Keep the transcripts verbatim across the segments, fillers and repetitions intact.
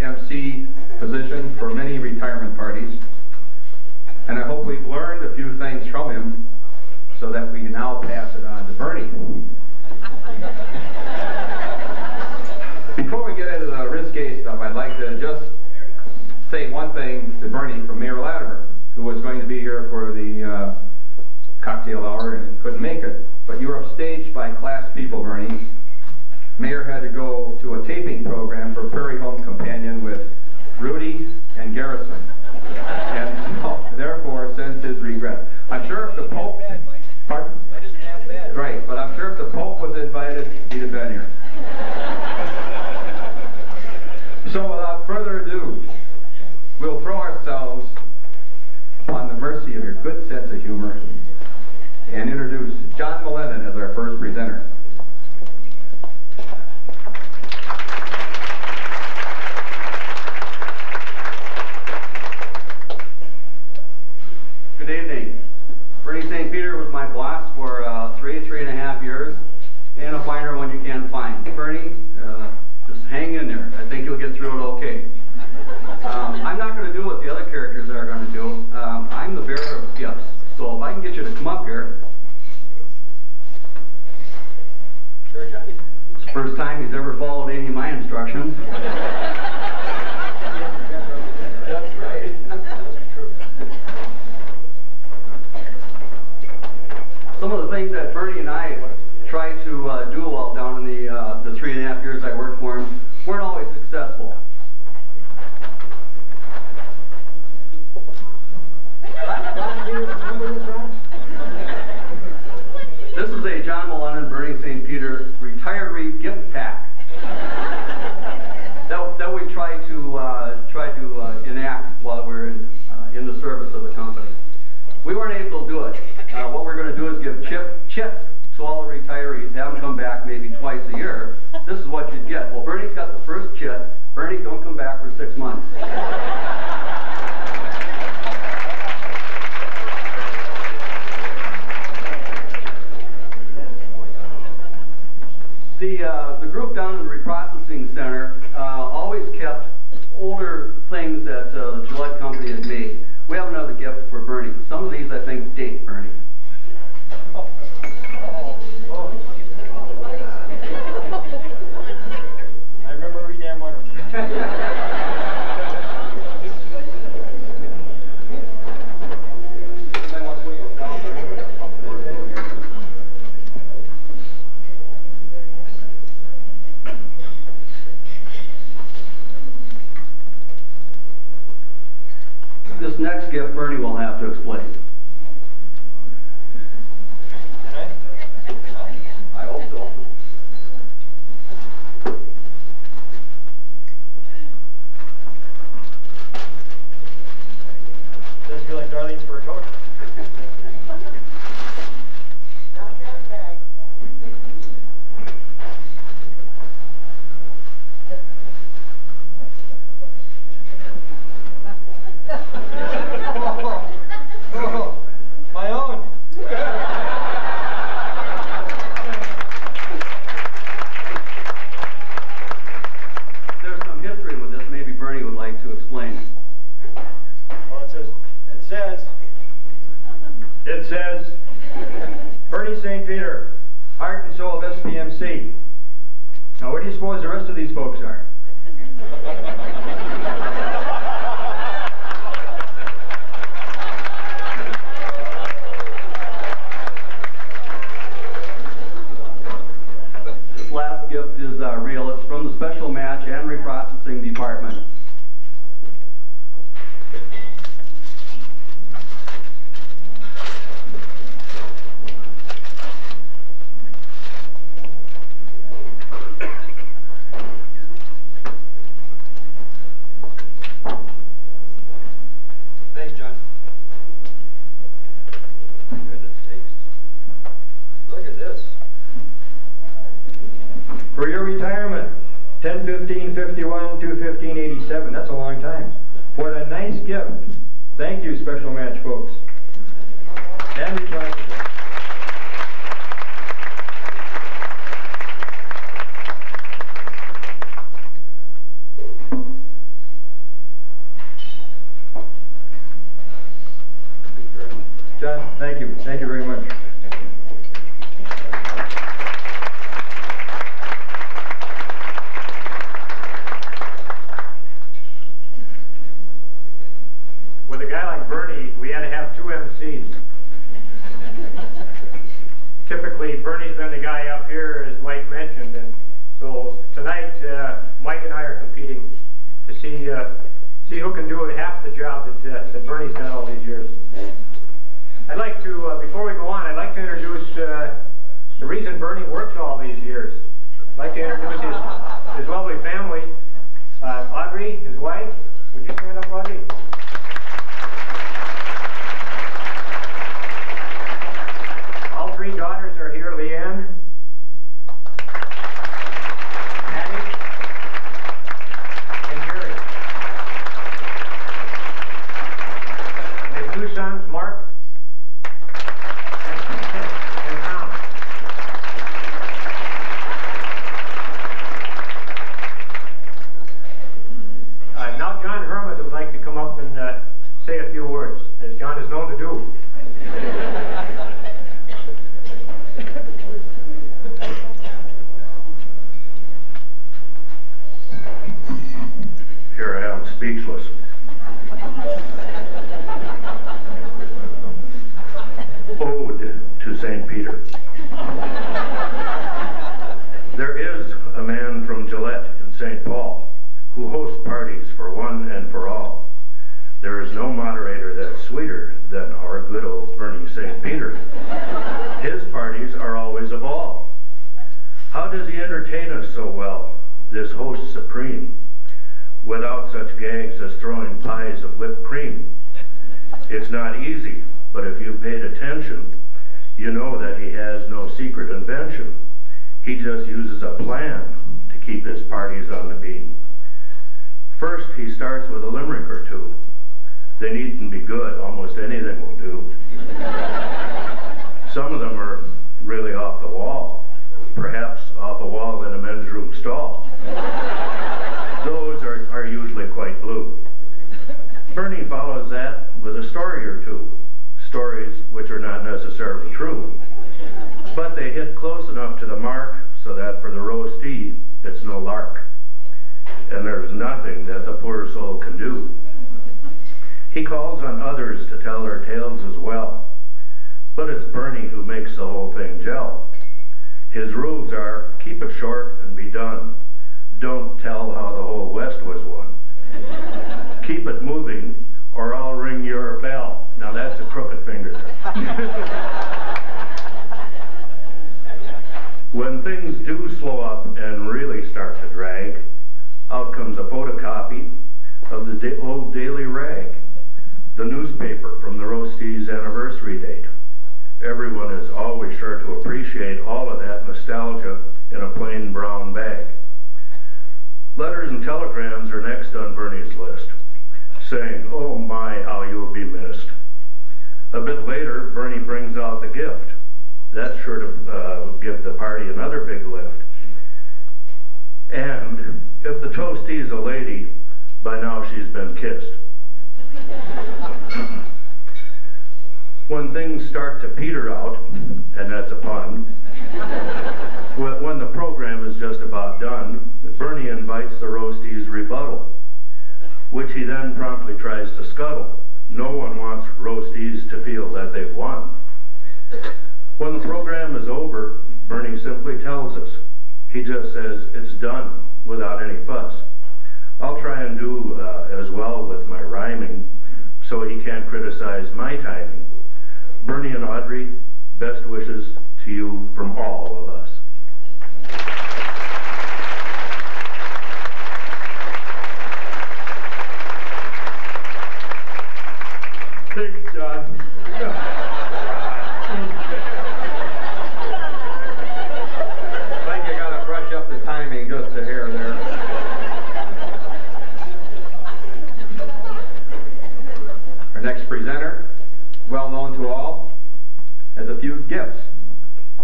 M C position for many retirement parties, and I hope we've learned a few things from him so that we can now pass it on to Bernie. Before we get into the risque stuff, I'd like to just say one thing to Bernie from Mayor Latimer, who was going to be here for the uh, cocktail hour and couldn't make it, but you were upstaged by class people, Bernie. Mayor had to go to a taping program for Prairie Home Companion with Rudy and Garrison, and so, therefore sends his regrets. I'm sure if the Pope, pardon? Right, but I'm sure if the Pope was invited, he'd have been here. So without further ado, we'll throw ourselves on the mercy of your good sense of humor and introduce John M'Lennan as our first presenter. Good evening. Bernie Saint Peter was my boss for uh, three, three and a half years, and a finer one you can find. Hey, Bernie, uh, just hang in there. I think you'll get through it okay. Um, I'm not going to do what the other characters are going to do. Um, I'm the bearer of gifts. So if I can get you to come up here. Sure, John. It's the first time he's ever followed any of my instructions. That's right. That's true. Some of the things that Bernie and I tried to uh, do while down in the, uh, the three and a half years I worked for him weren't always successful. This is a John M'Lennan, Bernie Saint Peter retiree gift pack that, that we try to uh, try to uh, enact while we're in, uh, in the service of the company. We weren't able to do it. Uh, what we're going to do is give chip, chips to all the retirees. Have them come back maybe twice a year. This is what you'd get. Well, Bernie's got the first chip. Bernie, don't come back for six months. The, uh, the group down in the reprocessing center uh, always kept older things that uh, the Gillette company had made. We have another gift for Bernie. Some of these, I think, date Bernie. Oh. Oh. Oh. I remember every damn one of This next gift, Bernie will have to explain. Did I? I hope so. Doesn't feel like Darlene's fur coat. Not that bag. My own. There's some history with this. Maybe Bernie would like to explain. Well, it says, it says, it says, Bernie Saint Peter, heart and soul of S P M C. Now, where do you suppose the rest of these folks are? Gift is uh, real. It's from the special match and reprocessing department. Thanks, John. Goodness sakes. Look at this. For your retirement, ten fifteen fifty-one to fifteen eighty-seven. That's a long time. What a nice gift. Thank you, special match folks. And we try to Thank you very much. With a guy like Bernie, we had to have two M Cs. Typically, Bernie's been the guy up here, as Mike mentioned, and so tonight, uh, Mike and I are competing to see uh, see who can do half the job that, uh, that Bernie's done all these years. I'd like to, uh, before we go on, I'd like to introduce uh, the reason Bernie works all these years. I'd like to introduce his, his lovely family, uh, Audrey, his wife. Would you stand up, Audrey? All three daughters are here, Leanne, Patty, and Jerry. And his two sons, Mark and, and Tom. Uh, now John Herman would like to come up and uh, say a few words, as John is known to do. Here I am, speechless. Ode to Saint Peter. There is a man from Gillette in Saint Paul who hosts parties for one and for all. There is no moderator that's sweeter than our good old Bernie Saint Peter. His parties are always a ball. How does he entertain us so well, this host supreme? Without such gags as throwing pies of whipped cream. It's not easy, but if you paid attention, you know that he has no secret invention. He just uses a plan to keep his parties on the beam. First, he starts with a limerick or two. They needn't be good, almost anything will do. Some of them are really off the wall, perhaps off a wall in a men's room stall. Those are, are usually quite blue. Bernie follows that with a story or two, stories which are not necessarily true, but they hit close enough to the mark so that for the roastee, it's no lark, and there's nothing that the poor soul can do. He calls on others to tell their tales as well, but it's Bernie who makes the whole thing gel. His rules are, keep it short and be done. Don't tell how the whole West was won. Keep it moving, or I'll ring your bell. Now that's a crooked finger. When things do slow up and really start to drag, out comes a photocopy of the da old Daily Rag, the newspaper from the roastee's anniversary date. Everyone is always sure to appreciate all of that nostalgia in a plain brown bag. Letters and telegrams are next on Bernie's list, saying, oh my, how you'll be missed. A bit later, Bernie brings out the gift. That's sure to uh, give the party another big lift. And if the toastee's a lady, by now she's been kissed. When things start to peter out, and that's a pun, when the program is just about done, Bernie invites the roastee's rebuttal, which he then promptly tries to scuttle. No one wants roastees to feel that they've won. When the program is over, Bernie simply tells us. He just says, it's done, without any fuss. I'll try and do uh, as well with my rhyming, so he can't criticize my timing. Bernie and Audrey, best wishes to you from all of us. Thanks, John. I think you gotta brush up the timing just a hair there. Our next presenter, well known to all, has a few gifts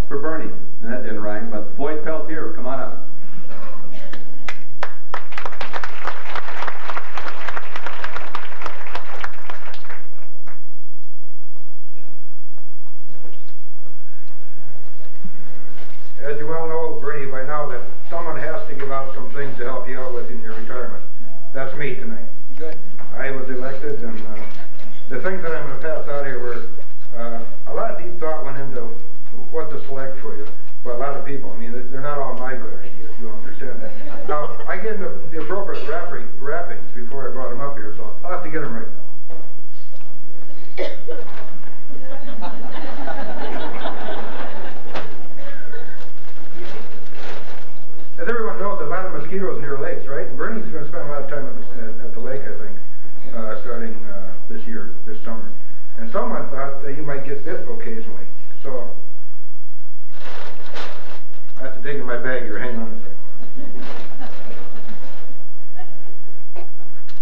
for Bernie. And that didn't rhyme, but Floyd Peltier, come on up. me tonight. Good. I was elected, and uh, the things that I'm going to pass out here were uh, a lot of deep thought went into what to select for you by a lot of people. I mean, they're not all my good ideas, you understand that. Now, I get the, the appropriate wrapping, wrappings before I brought them up here, so I'll have to get them right now. As everyone knows, a lot of mosquitoes near lakes, right? Bernie's going to spend a lot of time at the, at the lake, I think, uh, starting uh, this year, this summer. And someone thought that you might get bit occasionally. So I have to dig in my bag here. Hang on a second.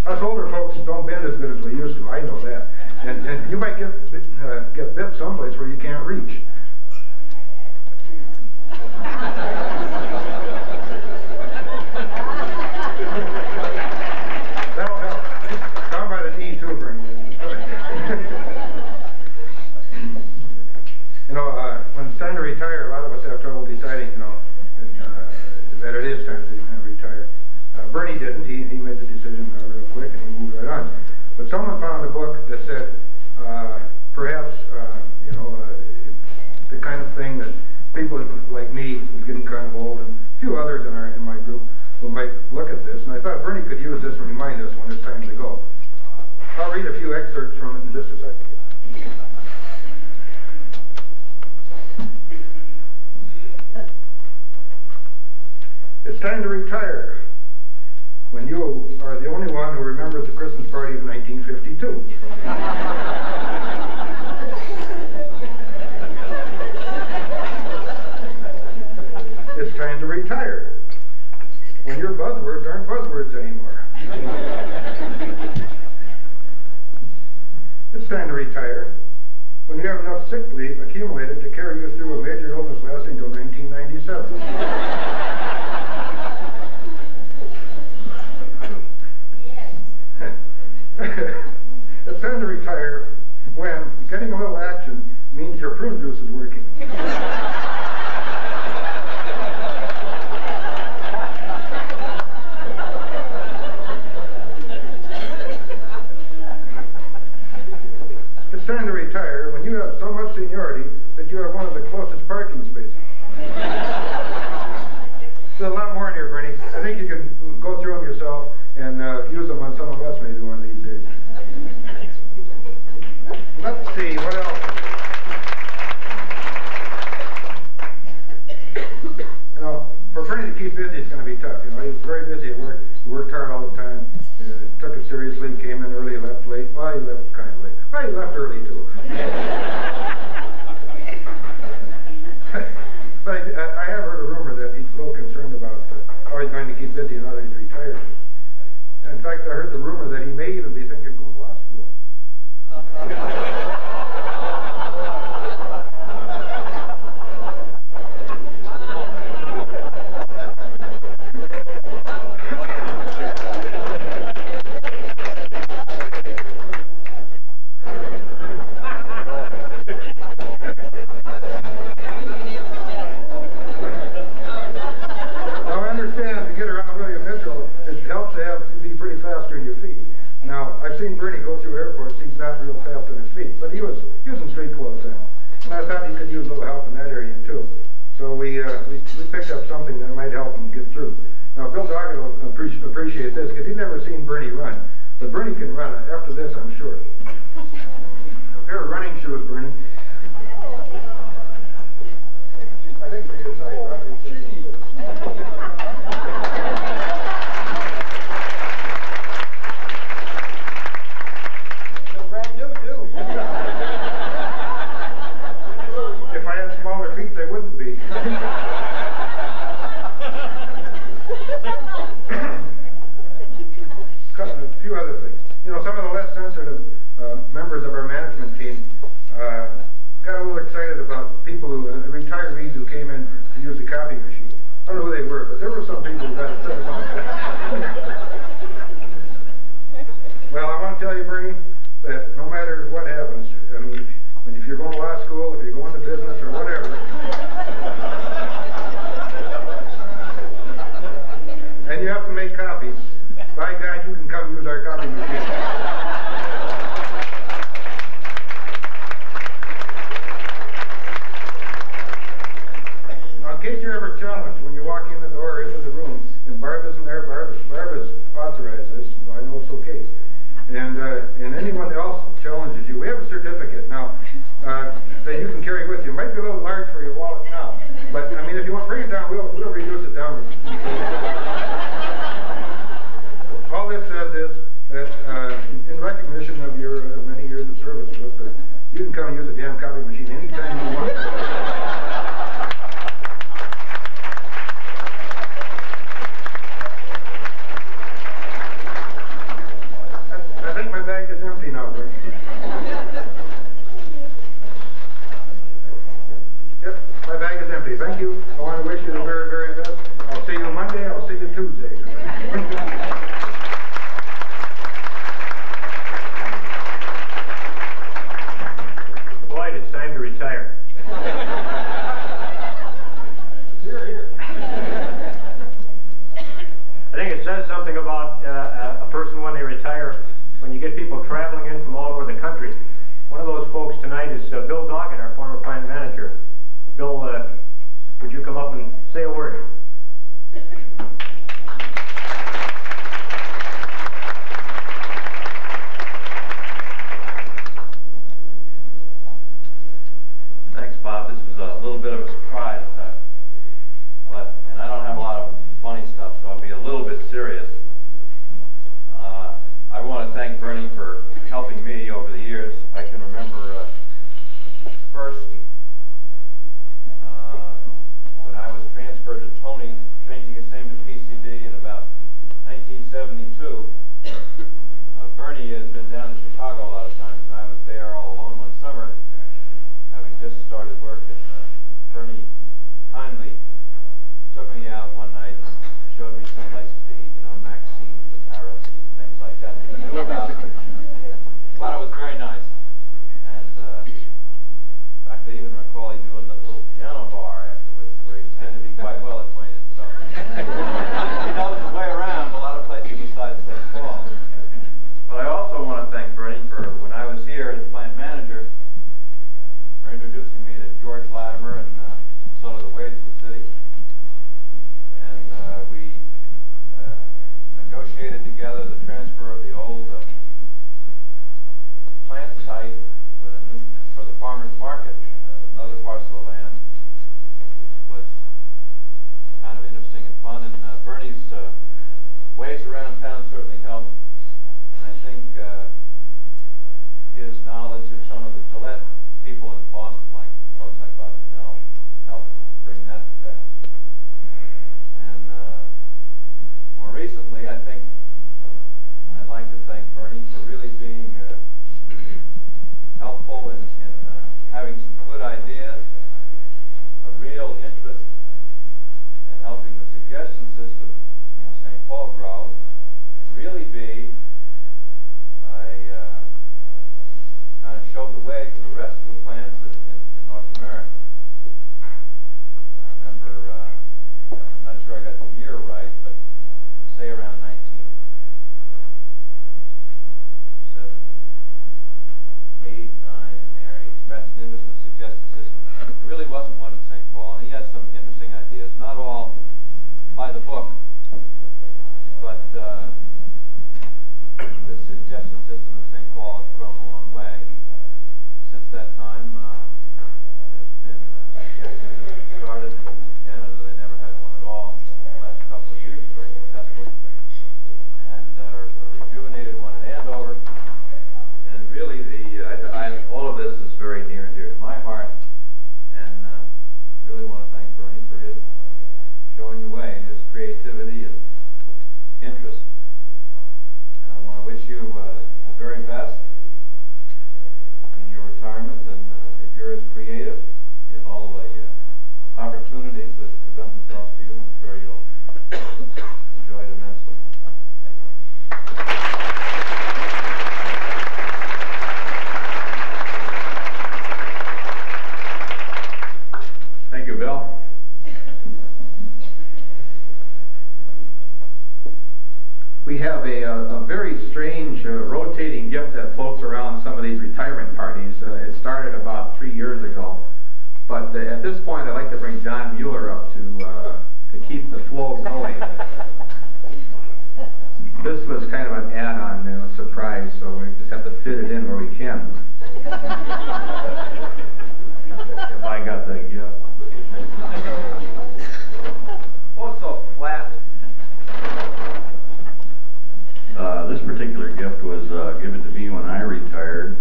Us older folks don't bend as good as we used to. I know that. And, and you might get uh, get bit someplace where you can't reach. to work, and uh, Bernie kindly took me out one night and showed me some places to eat, you know, Maxime's and Paris and things like that that he knew about. But it was very nice. And uh, in fact, I even recall he knew a little piano bar afterwards where he tended to be quite well acquainted. So he knows the way around a lot of places besides Saint Paul. But I also want to thank Bernie for, when I was here as plant manager, for introducing me to George Latimer and uh, sort of the ways of the city. And uh, we uh, negotiated together the transfer of the old uh, plant site for the, new, for the farmer's market. Uh, another parcel of land, which was kind of interesting and fun. And uh, Bernie's uh, ways around town certainly helped. I think uh, his knowledge of some of the Gillette people in Boston, like folks like Bob Janelle, helped bring that to pass. And uh, more recently, I think I'd like to thank Bernie for really being uh, helpful in, in uh, having some good ideas, a real interest in helping the suggestion system in Saint Paul grow, and really be kind of showed the way for the rest of the plants in, in, in North America. I remember, uh, I'm not sure I got the year right, but say around nineteen seventy-eight, nine in there, he expressed an interest in the suggestion system. There really wasn't one in Saint Paul, and he had some interesting ideas, not all by the book, but uh, the suggestion system in Saint Paul has grown a long way. Since that time, uh, there's been uh, suggestions that started in Canada. They never had one at all in the last couple of years, very successfully. And uh, a rejuvenated one in Andover. And really, the uh, I, I, all of this is very near and dear to my heart. And uh, really want to thank Bernie for his showing the way and his creativity and interest. And I want to wish you uh, the very best in your retirement, and uh, if you're as creative in all the uh, opportunities that present themselves to you, I'm sure you'll enjoy it immensely. Thank you. Thank you, Bill. We have a, a, a very strange uh, rotating gift that floats around some of these retirement parties. Uh, it started about three years ago. But uh, at this point, I'd like to bring Don Mueller up to, uh, to keep the flow going. This was kind of an add-on, a surprise, so we just have to fit it in where we can. If I got the gift. Oh, it's so flat. Uh, this particular gift was uh, given to me when I retired,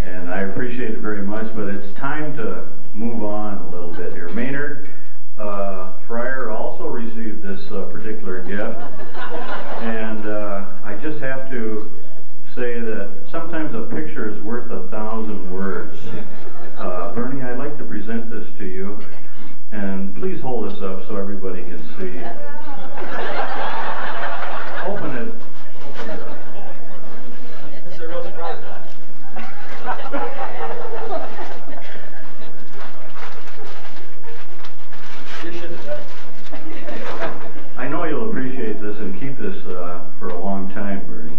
and I appreciate it very much, but it's time to move on a little bit here. Maynard uh, Fryer also received this uh, particular gift, and uh, I just have to say that sometimes a picture is worth a thousand words. Uh, Bernie, I'd like to present this to you, and please hold this up so everybody can see. Open it. I know you'll appreciate this and keep this uh, for a long time, Bernie.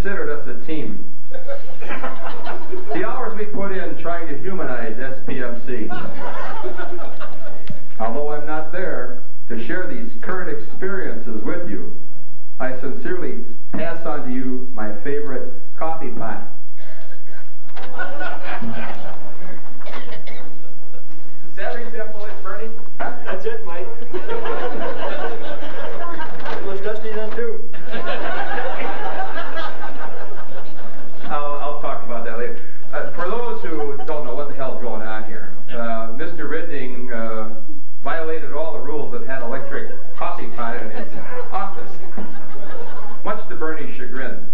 considered us a team. The hours we put in trying to humanize S P M C. Although I'm not there to share these current experiences with you, I sincerely pass on to you my favorite coffee pot. Does that resemble it, Bernie? That's it, Mike. It was dusty then, too. I'll, I'll talk about that later. Uh, for those who don't know what the hell's going on here, uh, Mister Ridding uh, violated all the rules that had electric coffee pot in his office, much to Bernie's chagrin.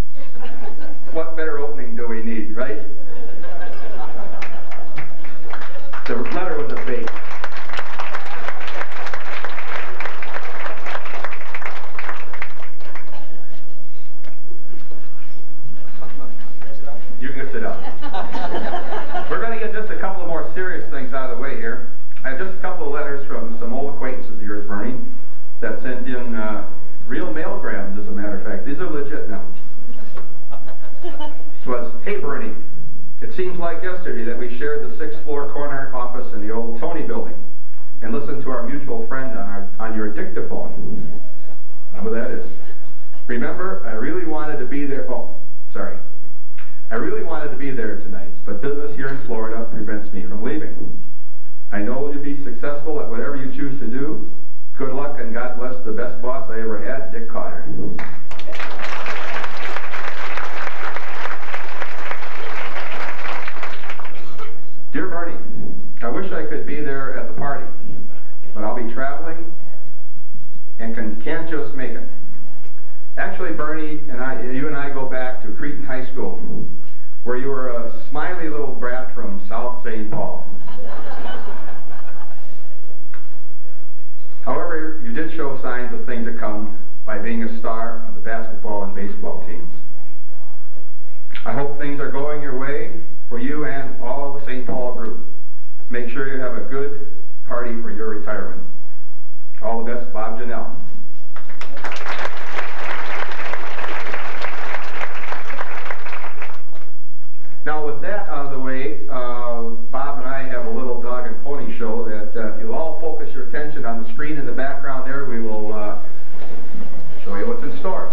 What better opening do we need, right? The letter was a fake. You can sit up. We're going to get just a couple of more serious things out of the way here. I have just a couple of letters from some old acquaintances of yours, Bernie, that sent in uh, real mailgrams, as a matter of fact. These are legit now. It was, hey, Bernie, it seems like yesterday that we shared the sixth floor corner office in the old Tony building and listened to our mutual friend on, our, on your dictaphone. I know who that is. Remember, I really wanted to be there. Oh, sorry. I really wanted to be there tonight, but business here in Florida prevents me from leaving. I know you'll be successful at whatever you choose to do. Good luck and God bless the best boss I ever had, Dick Cotter. Dear Bernie, I wish I could be there at the party, but I'll be traveling and can, can't just make it. Actually, Bernie, and I, you and I go back to Cretan High School, where you were a smiley little brat from South Saint Paul. However, you did show signs of things to come by being a star on the basketball and baseball teams. I hope things are going your way for you and all the Saint Paul group. Make sure you have a good party for your retirement. All the best, Bob Janelle. Now with that out of the way, uh, Bob and I have a little dog and pony show that uh, if you'll all focus your attention on the screen in the background there, we will uh, show you what's in store.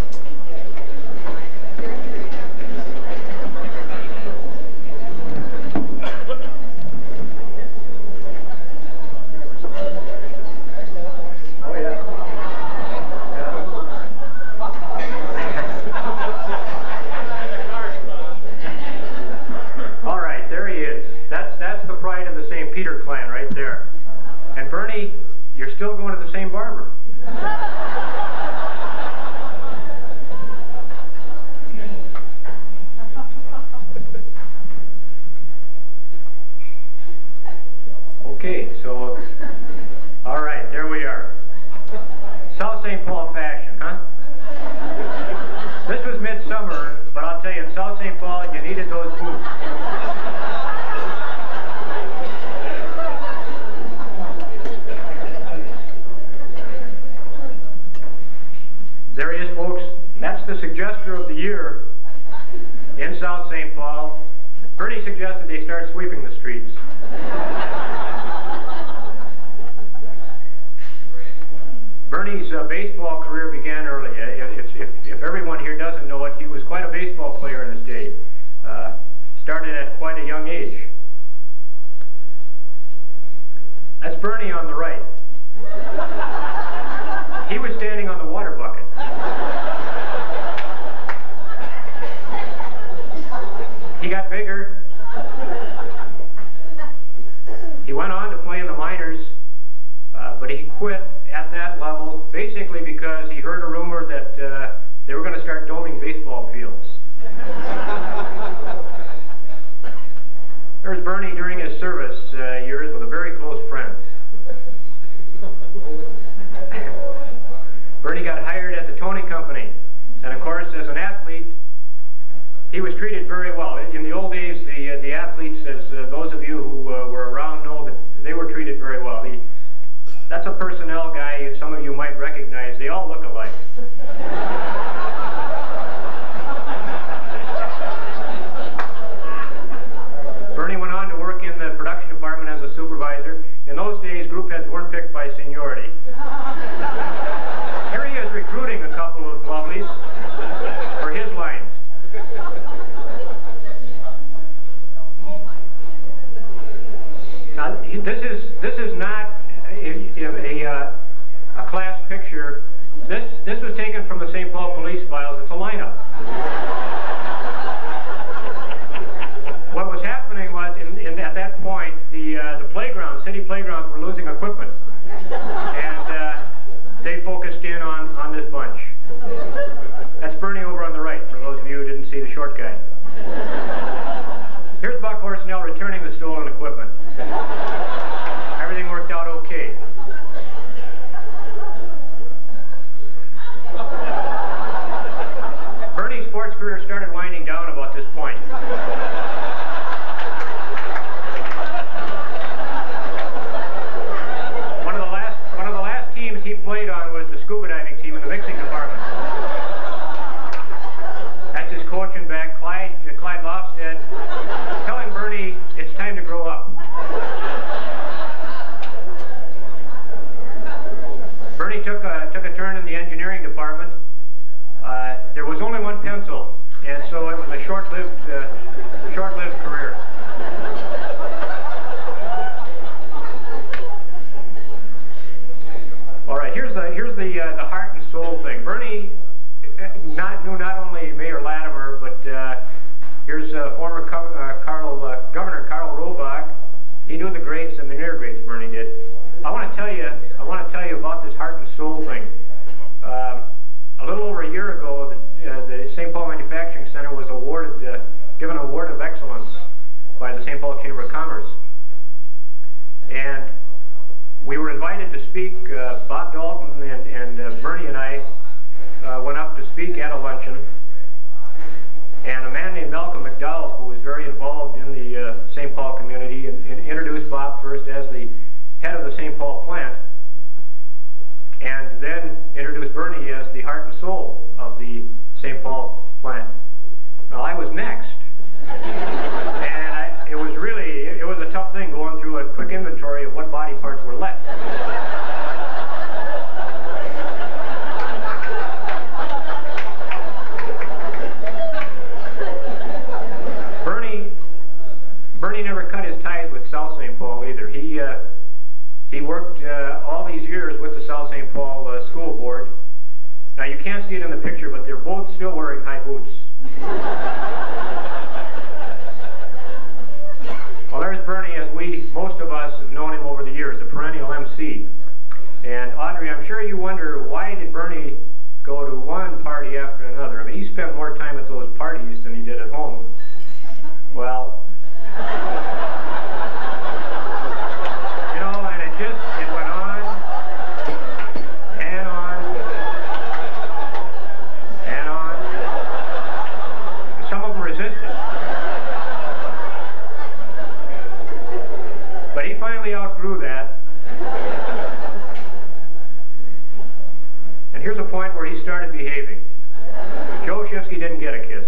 Still going to the same barber. Okay, so all right, there we are. South Saint Paul fashion, huh? This was midsummer, but I'll tell you, in South Saint Paul, you needed those boots. There he is, folks. That's the suggester of the year in South Saint Paul. Bernie suggested they start sweeping the streets. Bernie's uh, baseball career began early. If, if, if everyone here doesn't know it, he was quite a baseball player in his day. Uh, started at quite a young age. That's Bernie on the right. He was standing on the water bucket. He got bigger. He went on to play in the minors, uh, but he quit at that level basically because he heard a rumor that uh, they were going to start doming baseball fields. There's Bernie during his service uh, years with a very close friend. Bernie got hired at the Tony Company, and of course, as an athlete, he was treated very well. In the old days, the uh, the athletes, as uh, those of you who uh, were around know, that they were treated very well. He, that's a personnel guy some of you might recognize. They all look alike. This was taken from the Saint Paul police files. It's a lineup. What was happening was, in, in, at that point, the uh, the playgrounds, city playgrounds, were losing equipment, and uh, they focused in on on this bunch. That's Bernie over on the right, for those of you who didn't see the short guy. Here's Buck Horsnell returning the stolen equipment. Everything worked out okay. Bernie's sports career started winding down about this point. One of the last, one of the last teams he played on was the scuba diving team in the mixing department. That's his coach and back, Clyde, uh, Clyde Lofstead, telling Bernie it's time to grow up. Bernie took a, took a turn in the engineering department. Uh, there was only one pencil, and so it was a short-lived, uh, short-lived career. All right, here's the here's the uh, the heart and soul thing. Bernie not knew not only Mayor Latimer, but uh, here's uh, former co uh, Carl uh, Governor Carl Robach. He knew the greats and the near greats. Bernie did. I want to tell you. I want to tell you about this heart and soul thing. Um, A little over a year ago, the, uh, the Saint Paul Manufacturing Center was awarded, uh, given an award of excellence by the Saint Paul Chamber of Commerce. And we were invited to speak. Uh, Bob Dalton and, and uh, Bernie and I uh, went up to speak at a luncheon. And a man named Malcolm McDowell, who was very involved in the uh, Saint Paul community, and, and introduced Bob first as the head of the Saint Paul plant, and then introduced Bernie as the heart and soul of the Saint Paul plant. Well, I was next, and I, it was really, it was a tough thing going through a quick inventory of what body parts were left. Bernie, Bernie never cut his ties with South Saint Paul either. He, uh, He worked uh, all these years with the South Saint Paul uh, School Board. Now, you can't see it in the picture, but they're both still wearing high boots. Well, there's Bernie, as we, most of us, have known him over the years, the perennial M C. And, Audrey, I'm sure you wonder, why did Bernie go to one party after another? I mean, he spent more time at those parties than he did at home. Well... It went on and on and on. Some of them resisted. But he finally outgrew that. And here's a point where he started behaving. Joe Shifsky didn't get a kiss.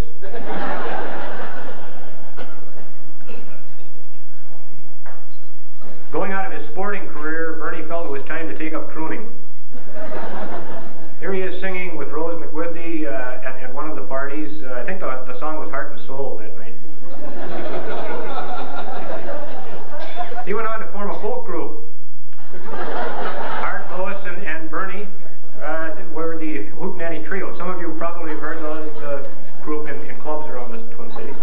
Going out of his sporting career, Bernie felt it was time to take up crooning. Here he is singing with Rose McWhitney uh, at, at one of the parties. Uh, I think the, the song was Heart and Soul that night. He went on to form a folk group. Art, Lois, and, and Bernie uh, were the Hootenanny Trio. Some of you probably have heard those uh, group in, in clubs around the Twin Cities.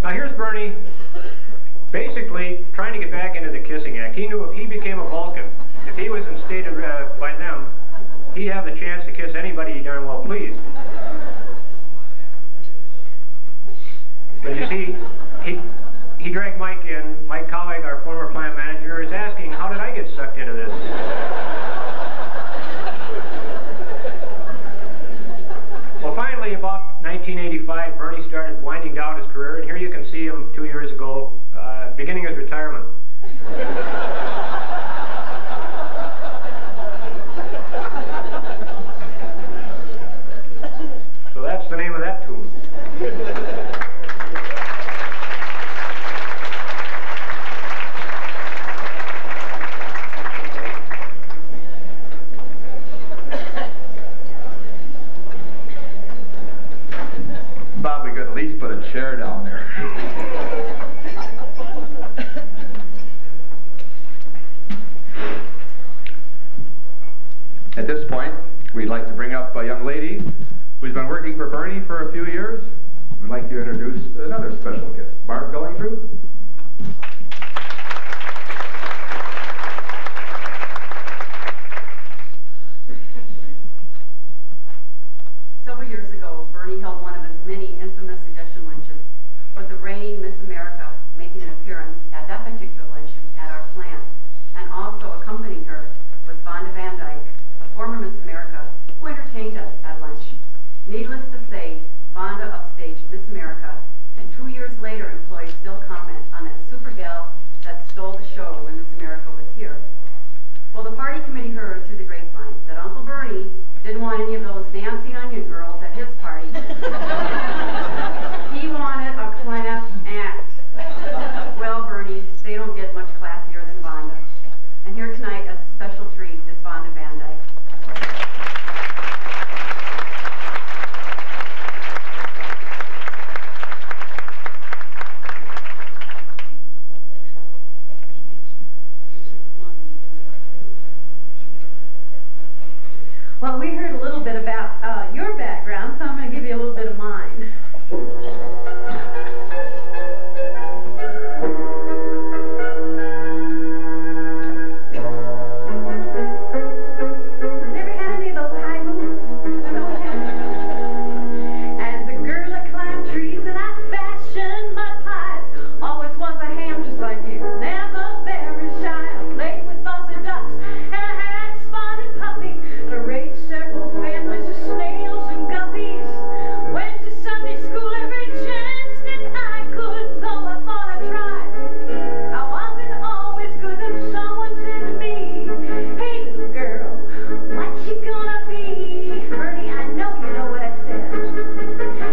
Now here's Bernie, basically trying to get back into the kissing act. He knew if he became a Vulcan, if he was instated uh, by them, he'd have the chance to kiss anybody he darn well pleased. But you see, he he dragged Mike in. Mike Colleague, our former plant manager, is asking, how did I get sucked into this? Well, finally, about nineteen eighty-five, Bernie started winding down his career, and here you can see him two years ago, uh, beginning his retirement. So that's the name of that tune. Put a chair down there. At this point, we'd like to bring up a young lady who's been working for Bernie for a few years. We'd like to introduce another special guest, Barb Billingtrue. Several years ago, Bernie held one of his many infamous suggestion lunches, with the reigning Miss America making an appearance at that particular luncheon at our plant, and also accompanying her was Vonda Van Dyke, a former Miss America, who entertained us at lunch. Needless to say, Vonda upstaged Miss America, and two years later employees still comment on that super gal that stole the show when Miss America was here. Well, the party committee heard through the grapevine that Uncle Bernie didn't want any of those dancing onion girls at his party. He wanted a class act. Well, Bernie, they don't get much classier than Vonda. And here tonight as a special treat is Vonda Van Dyke. Well, we heard a little bit about uh, your background, so I'm going to give you a little bit of mine. I never had any of those high boots. As a girl, I climbed trees and I fashioned mud pies. Always was a ham just like you. Never very shy. I played with fuzzy ducks and I had a spotted puppy. And I raised several families of snails and guppies. Went to Sunday school every chance that I could, though I thought I tried. I wasn't always good, and someone said to me, "Hey, little girl, what you gonna be?" Bernie, I know you know what I said.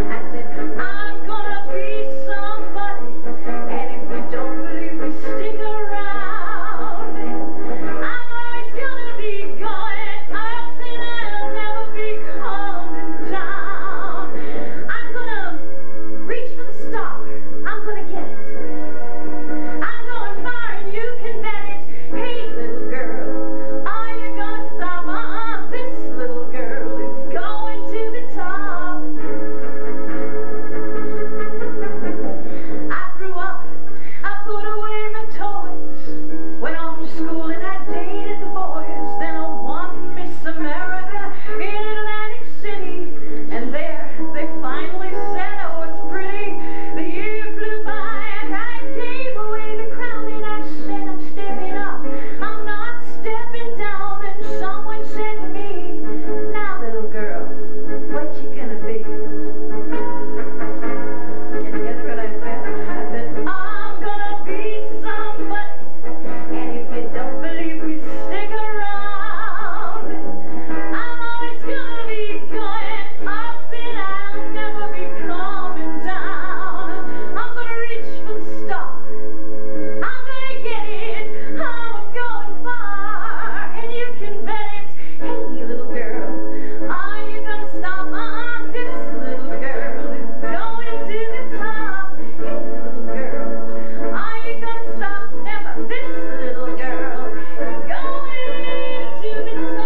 I said, "I'm gonna be somebody, and if you don't believe me, stick around. I'm always gonna be going up and I'll never be coming down. I'm gonna reach for the star. I'm gonna get it. I'm going far and you can bet it. Hey, little girl, are you gonna stop? Uh-uh, this little girl is going to the top." I grew up. I put away my toys. Went off to school and I dated the boys. Then I won Miss America in Atlantic City. And there they finally said I was pretty. The year flew by and I gave away the crown. And I said, "I'm stepping up. I'm not stepping down." And someone said to me, "Now, little girl, what you gonna be?" And guess what I said? I said, "I'm gonna be somebody. And if you don't believe me, stick around. I'm always gonna be going up and I'll never be coming down. I'm gonna reach for the star. I'm gonna get it. I'm going far. And you can bet it. Hey, little girl, are you gonna stop? Uh-uh, this little girl is going to the top. Hey, little girl, are you gonna stop? Never. This little girl is going to the top."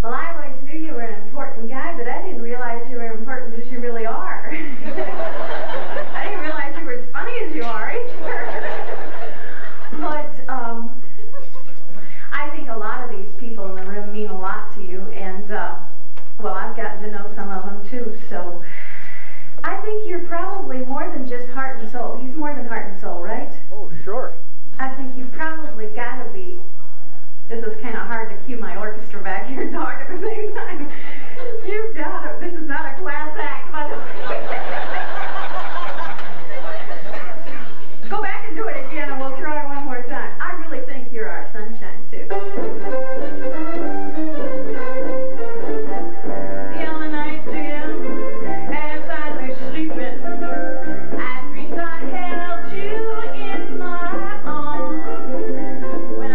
Well, I always knew you were an important guy, but I didn't realize you were important as you really are. I didn't realize you were as funny as you are either. But um, I think a lot of these people in the room mean a lot to you, and uh, well, I've gotten to know some of them too, so I think you're probably more than just heart and soul. He's more than heart and soul, right? Oh, sure. I think you've probably got to be. This is kind of hard to cue my orchestra back here and talk at the same time. You've got to. This is not a class act, by the way. Go back and do it again, and we'll try one more time. I really think you're our sunshine too. The other night, dear, as I lay sleeping, I dreamed I held you in my arms. When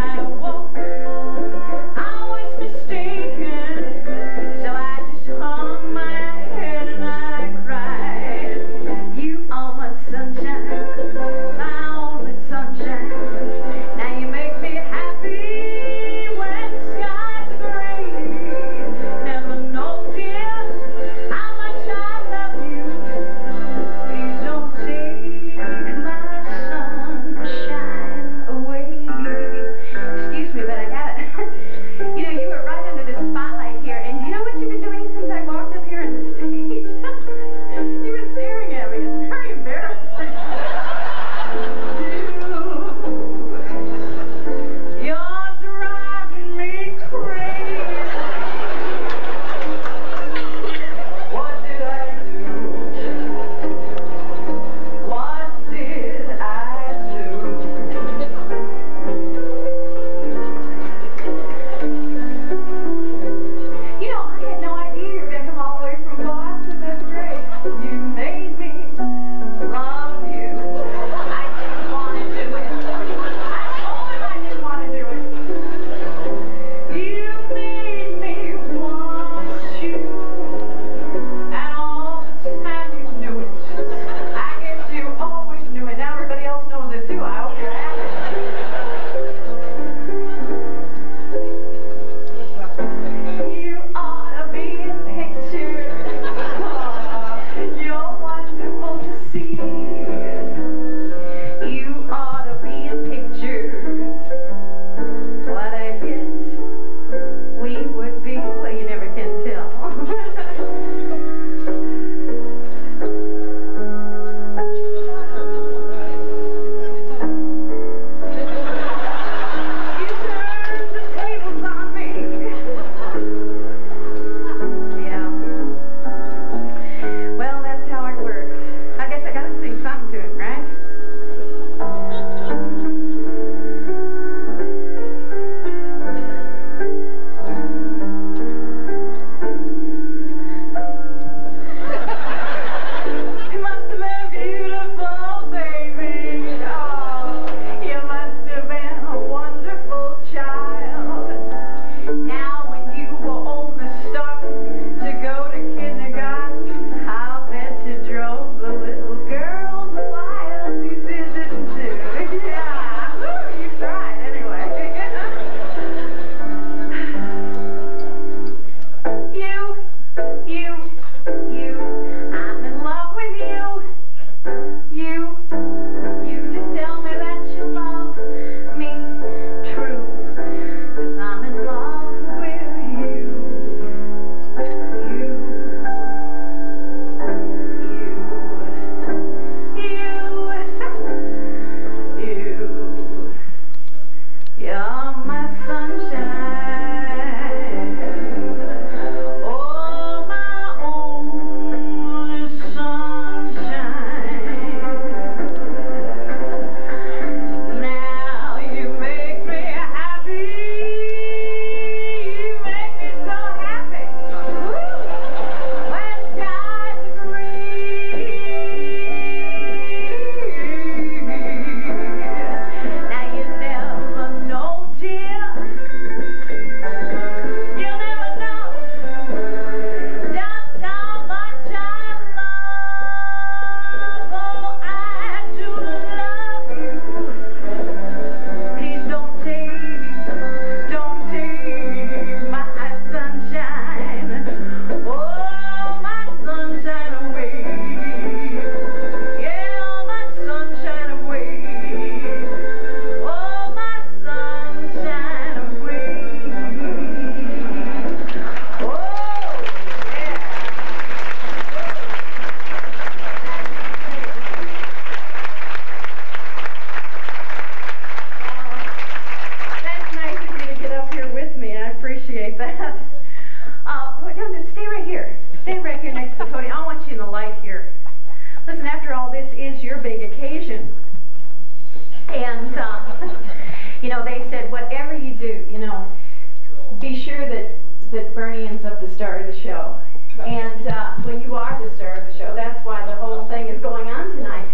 that Bernie ends up the star of the show. And uh, well, you are the star of the show. That's why the whole thing is going on tonight.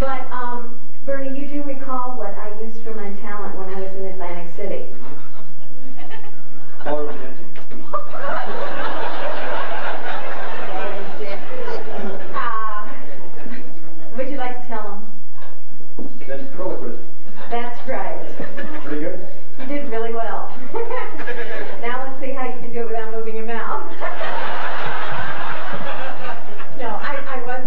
But um, Bernie, you do recall what I used for my talent when I was in Atlantic City. Or uh, would you like to tell them? That's proper. That's right. Pretty good? You did really well. Now let's see how you can do it without moving your mouth. No, I, I was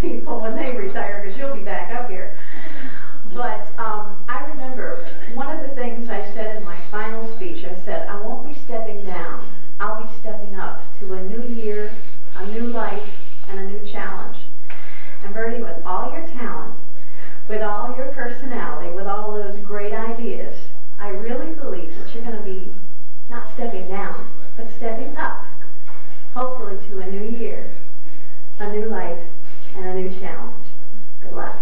people when they retire, because you'll be back up here. But um, I remember one of the things I said in my final speech, I said, I won't be stepping down, I'll be stepping up to a new year, a new life, and a new challenge. And Bernie, with all your talent, with all your personality, with all those great ideas, I really believe that you're going to be not stepping down, but stepping up, hopefully to a new year, a new life, and a new challenge. Good luck.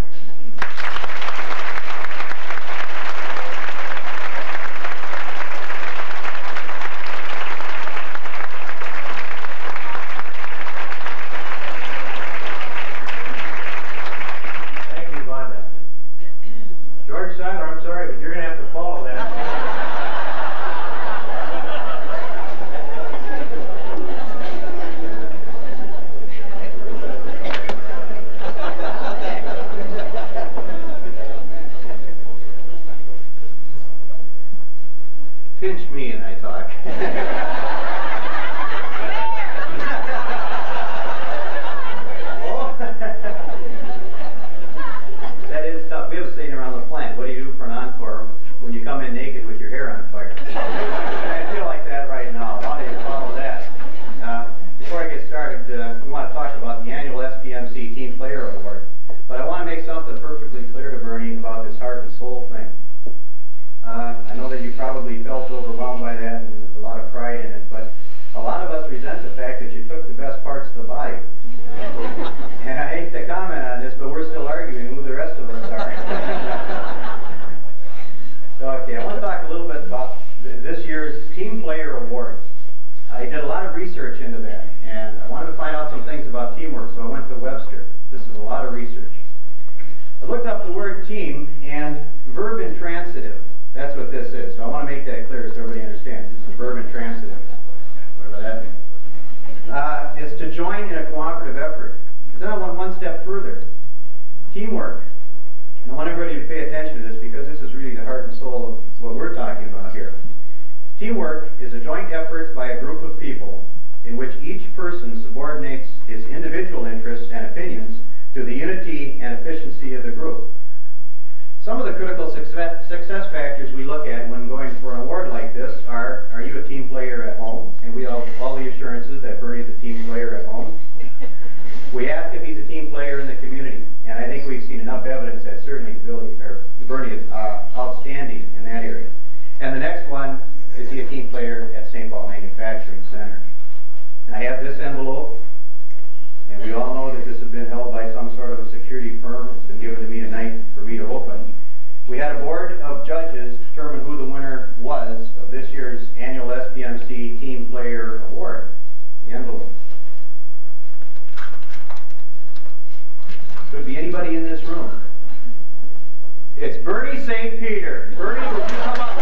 Saint Peter. Bernie, would you come up?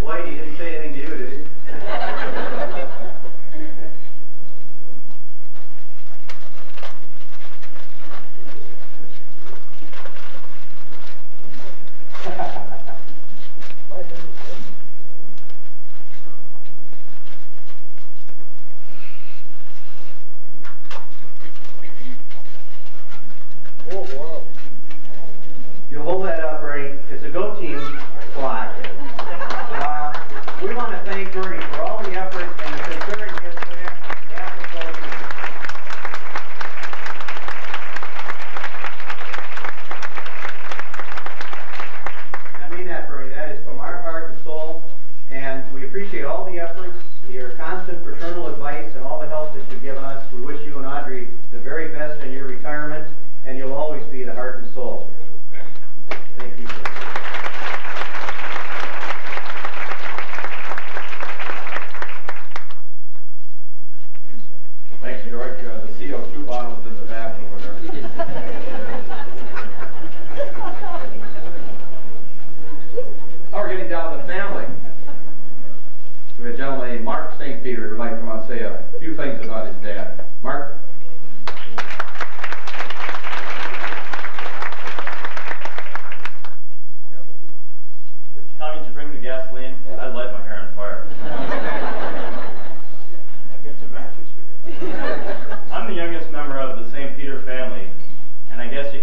Whitey, he didn't say anything to you, did he? Thank you.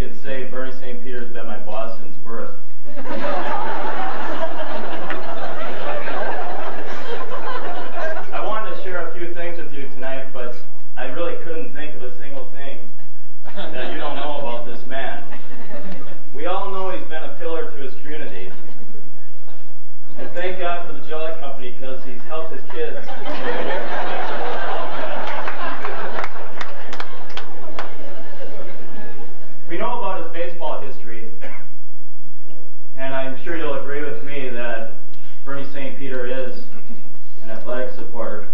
could say Bernie Saint Peter has been my boss since birth. I wanted to share a few things with you tonight, but I really couldn't think of a single thing that you don't know about this man. We all know he's been a pillar to his community. And thank God for the Gillette Company, because he's helped his kids. We know about his baseball history, and I'm sure you'll agree with me that Bernie Saint Peter is an athletic supporter.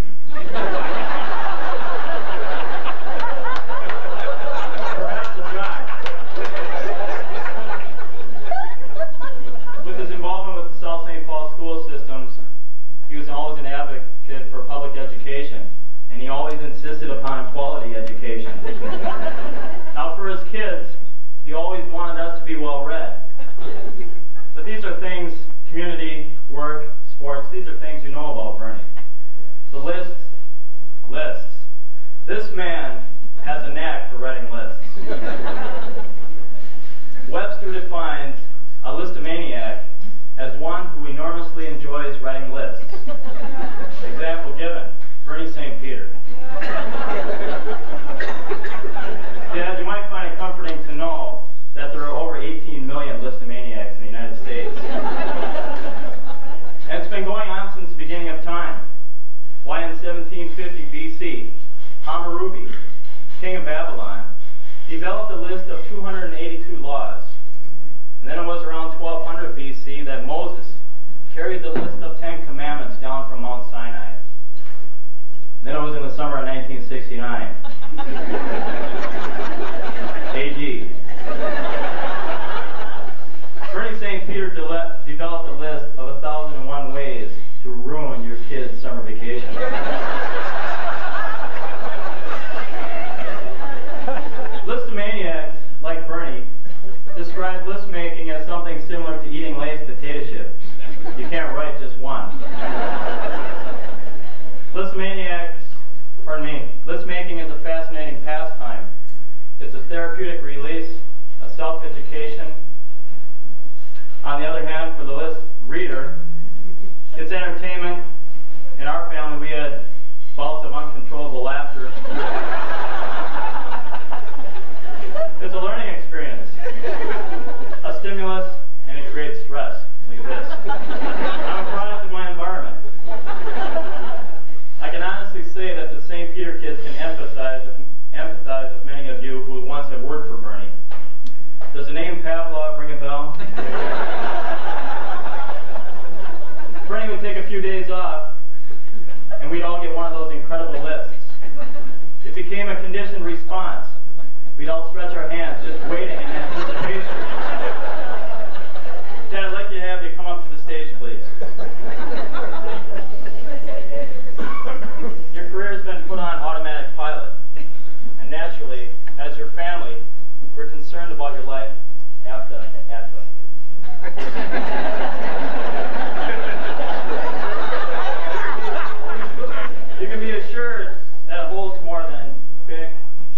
Insisted upon quality education. Now for his kids, he always wanted us to be well read. But these are things, community, work, sports, these are things you know about Bernie. The lists, lists. This man has a knack for writing lists. Webster defines a listomaniac as one who enormously enjoys writing lists. Example given, Bernie Saint Peter. Dad, you might find it comforting to know that there are over eighteen million listomaniacs in the United States. And it's been going on since the beginning of time. Why in seventeen fifty B C, Hammurabi, king of Babylon, developed a list of two hundred eighty-two laws. And then it was around twelve hundred B C that Moses carried the list of Ten Commandments down from Mount Sinai. Then it was in the summer of nineteen sixty-nine, A D Bernie Saint Peter de developed a list of one thousand and one ways to ruin your kids' summer vacation. Listomaniacs, like Bernie, describe list making as something similar to eating Lay's potato chips. You can't write just one. Listomaniacs, pardon me, list making is a fascinating pastime. It's a therapeutic release, a self-education. On the other hand, for the list reader, it's entertainment. In our family, we had bouts of uncontrollable laughter. It's a learning experience, a stimulus, and it creates stress. Look at this. I'm a product of my environment. I can honestly say that the Saint Peter kids can empathize with, empathize with many of you who once have worked for Bernie. Does the name Pavlov ring a bell? Bernie would take a few days off, and we'd all get one of those incredible lists. It became a conditioned response. We'd all stretch our hands, just waiting in anticipation. Dad, I'd like to have you come up to the stage, please. Put on automatic pilot, and naturally, as your family, we're concerned about your life after after. You can be assured that it holds more than big,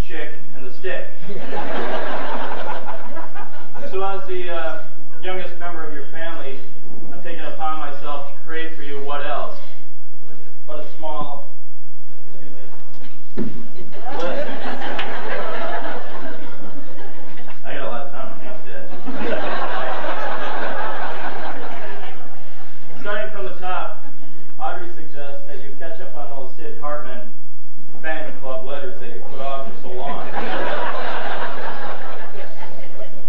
chick, and the stick. So, as the uh, youngest member of your family, I'm taking it upon myself to create for you what else but a small. I got a lot of time on half that. Starting from the top, Audrey suggests that you catch up on those Sid Hartman fan club letters that you put off for so long.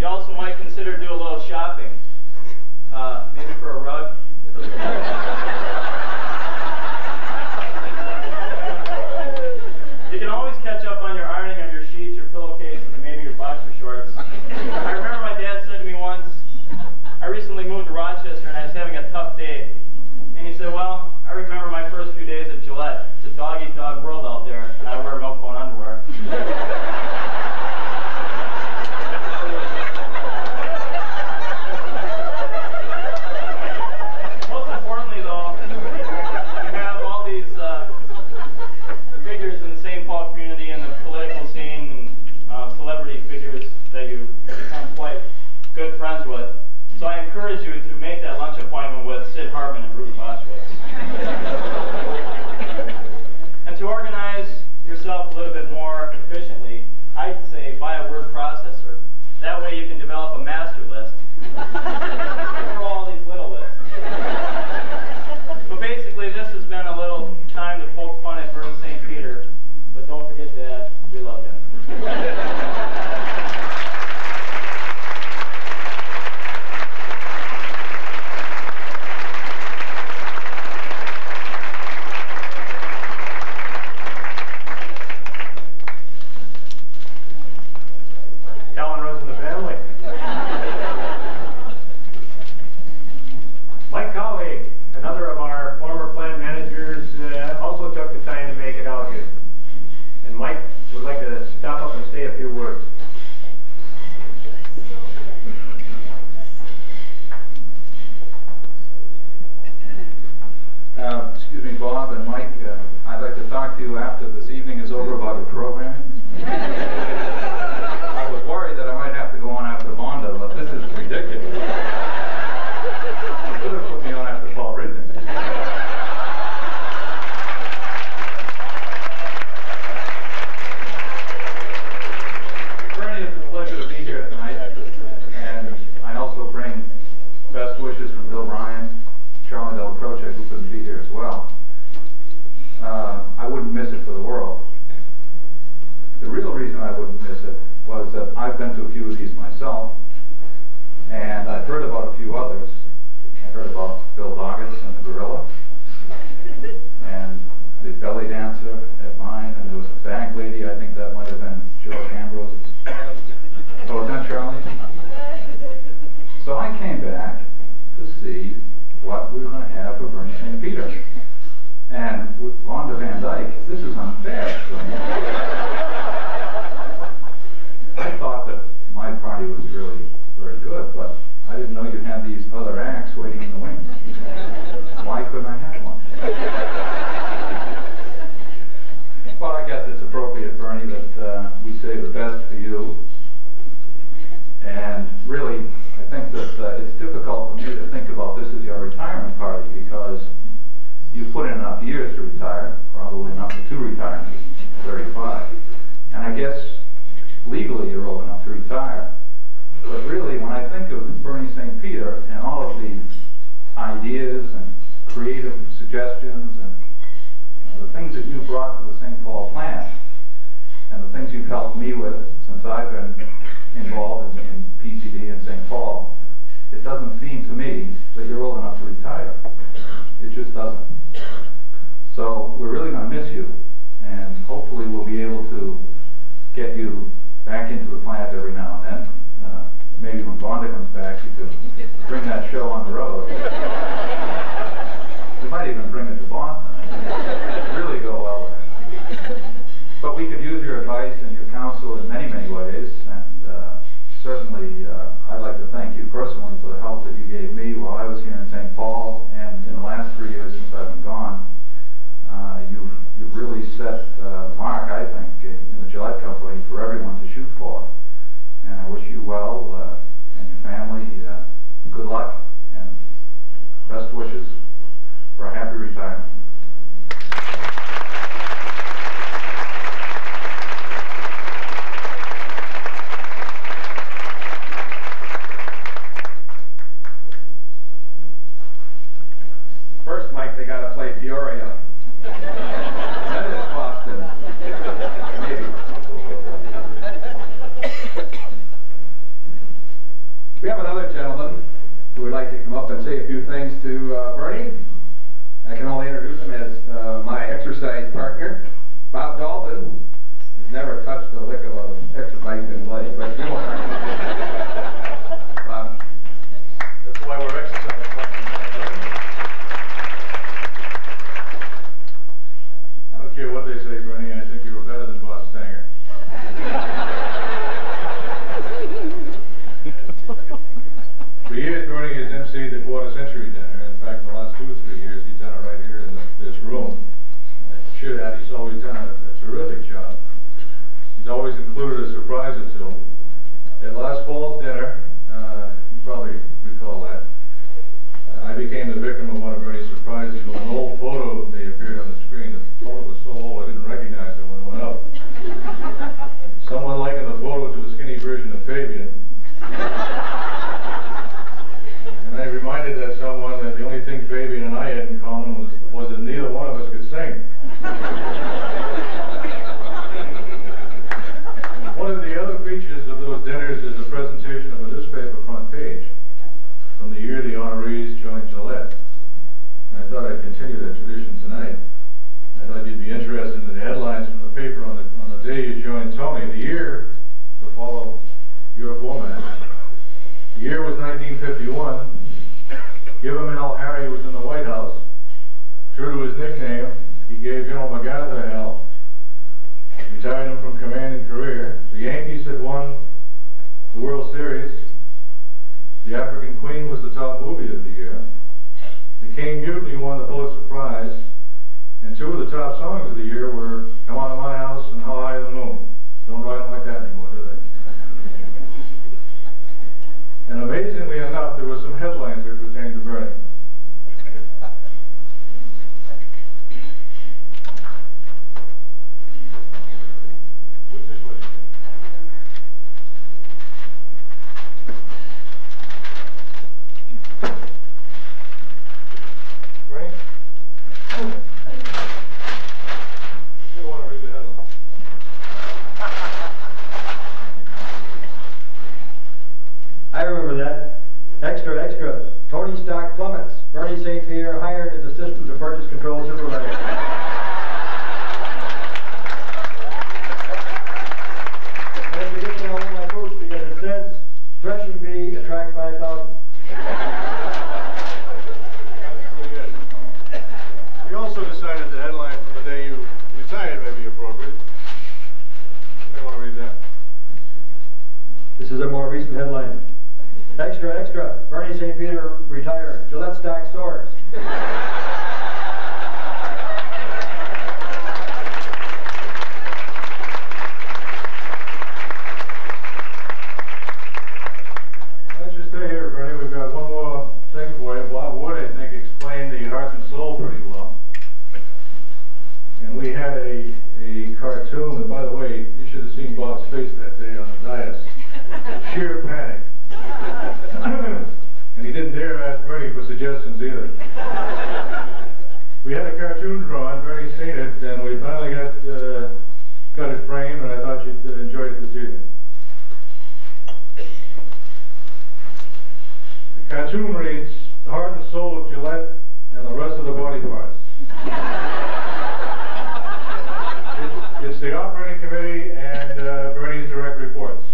You also might consider doing a little shopping. encourage you to make that lunch appointment with Sid Hartman and Ruth Botchwitz. And to organize yourself a little bit more efficiently, I'd say buy a word processor. That way you can develop a master list. For all these little lists. But basically, this has been a little time to poke fun at Bernie Saint Peter, but don't forget that we love him. At last fall's dinner, uh, you probably recall that, And I reminded that someone that the only thing Fabian and I had in common was, was that neither one of us could sing. One of the other features of those dinners is a presentation of a newspaper front page from the year the honorees joined Gillette. And I thought I'd continue that tradition tonight. I thought you'd be interested in the headlines from the paper on the, on the day you joined Tony, the year to follow your format. The year was nineteen fifty-one. Given L. Harry was in the White House. True to his nickname, he gave General MacArthur hell, retired him from command and career. The Yankees had won the World Series. The African Queen was the top movie of the year. The Kane Mutiny won the Pulitzer Prize. And two of the top songs of the year were Come On to My House and How High the Moon. Don't write them like that anymore, do they? And amazingly enough, there were some headlines that pertained to Bernie. Extra, extra. Tony stock plummets. Bernie Saint Peter hired as assistant to purchase control supervisor. I should get them all in my boots because it says threshing bee attracts five thousand. We also decided the headline from the day you retired may be appropriate. I want to read that. This is a more recent headline. Extra, extra. Bernie Saint Peter retired. Gillette stock soars. Why don't you stay here, Bernie? We've got one more thing for you. Bob Wood, I think, explained the heart and soul pretty well. And we had a, a cartoon, and by the way, you should have seen Bob's face that day on the dais. Sheer panic. And he didn't dare ask Bernie for suggestions either. We had a cartoon drawn, Bernie seen it, and we finally got, uh, got it framed, and I thought you'd uh, enjoy it this evening. The cartoon reads, the heart and soul of Gillette and the rest of the body parts. it's, it's the operating committee and uh, Bernie's direct reports.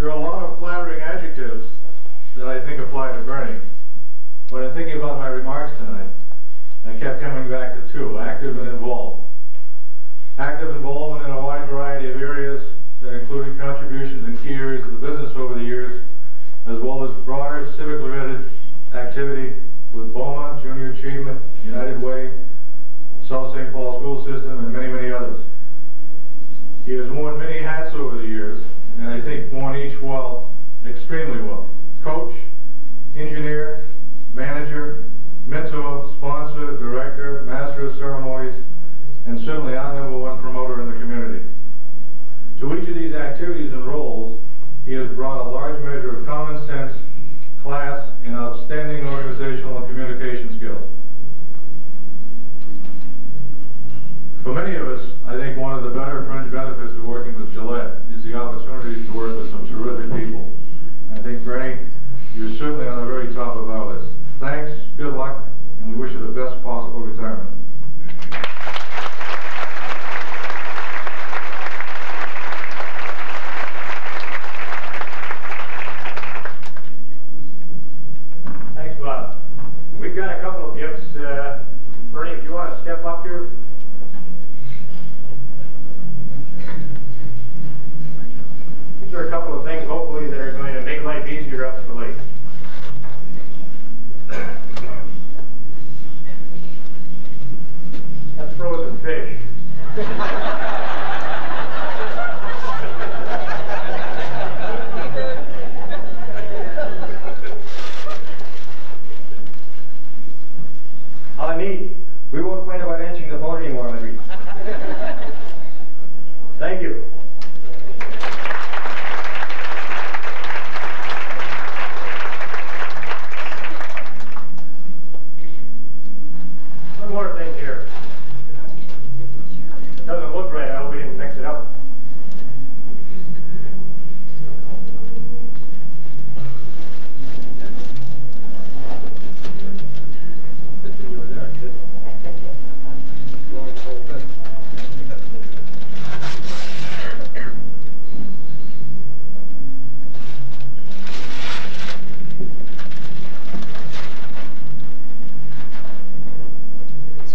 There are a lot of flattering adjectives that I think apply to Bernie. When I'm thinking about my remarks tonight, I kept coming back to two, active and involved. Active involvement in a wide variety of areas that included contributions in key areas of the business over the years, as well as broader civic-related activity with Beaumont, Junior Achievement, United Way, South Saint Paul School System, and many, many others. He has worn many hats over the years, and I think worn each well, extremely well. Coach, engineer, manager, mentor, sponsor, director, master of ceremonies, and certainly our number one promoter in the community. To each of these activities and roles, he has brought a large measure of common sense, class, and outstanding organizational and communication skills. For many of us, I think one of the better fringe benefits of working with Gillette is the opportunity to work with some terrific people. I think, Bernie, you're certainly on the very top of our list. Thanks, good luck, and we wish you the best possible retirement. Thanks, Bob. We've got a couple of gifts. Uh, Bernie, if you want to step up here. Are a couple of things hopefully that are going to make life easier up to late. That's frozen fish.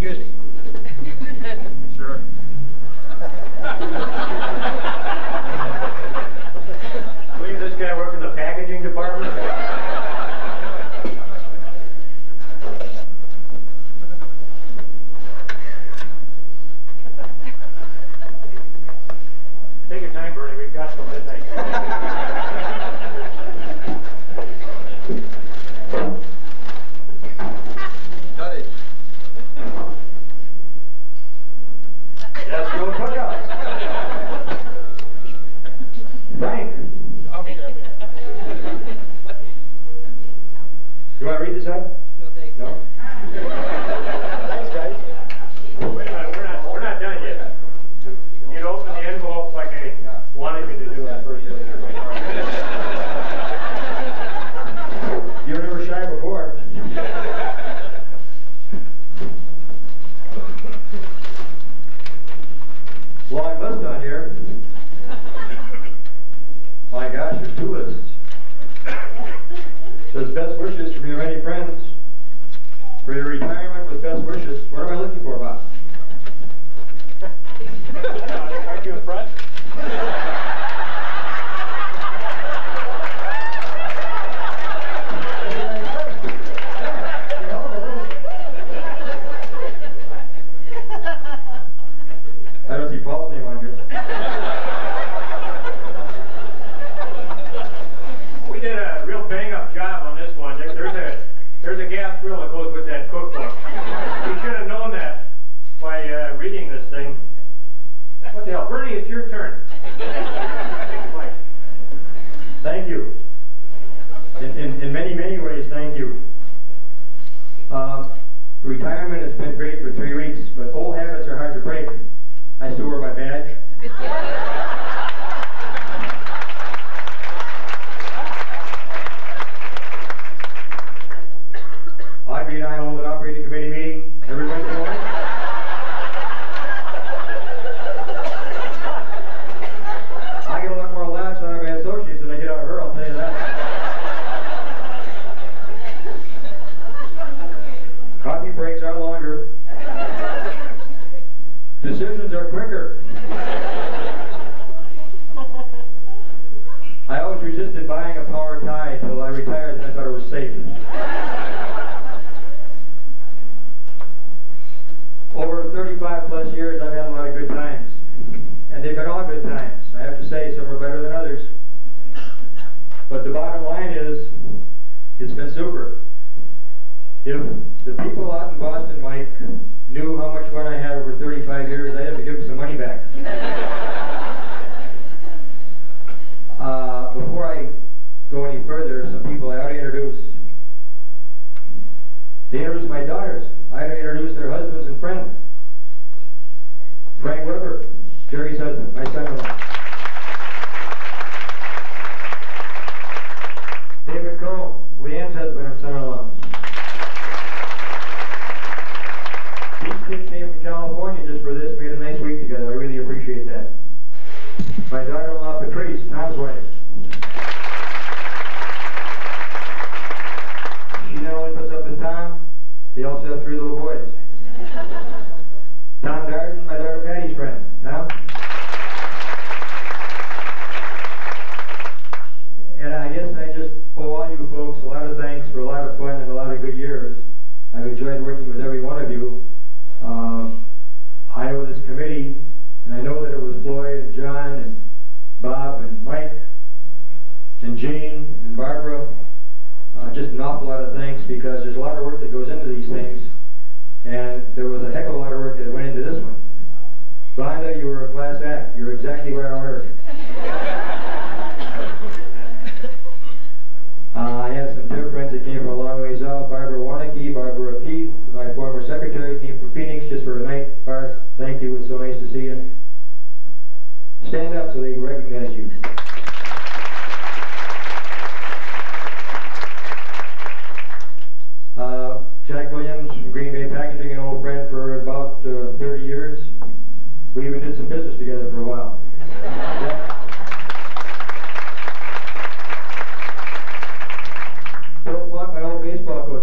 Excuse me. Sure. Believe this guy works in the packaging department? Take your time, Bernie. We've got till midnight.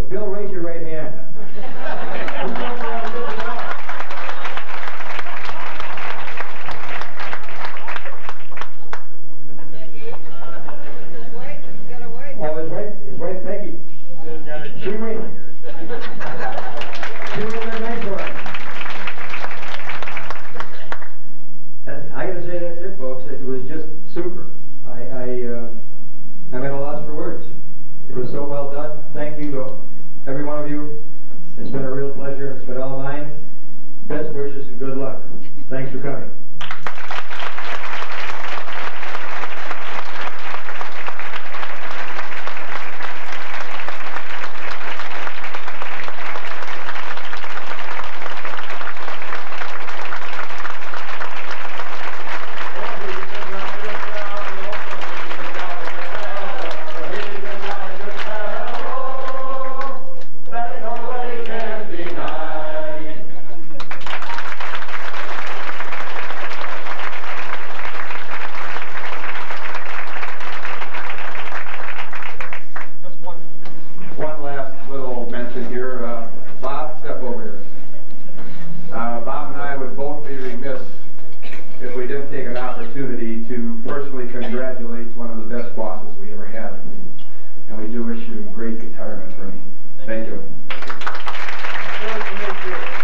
Bill, raise your right hand. for coming. Thank you.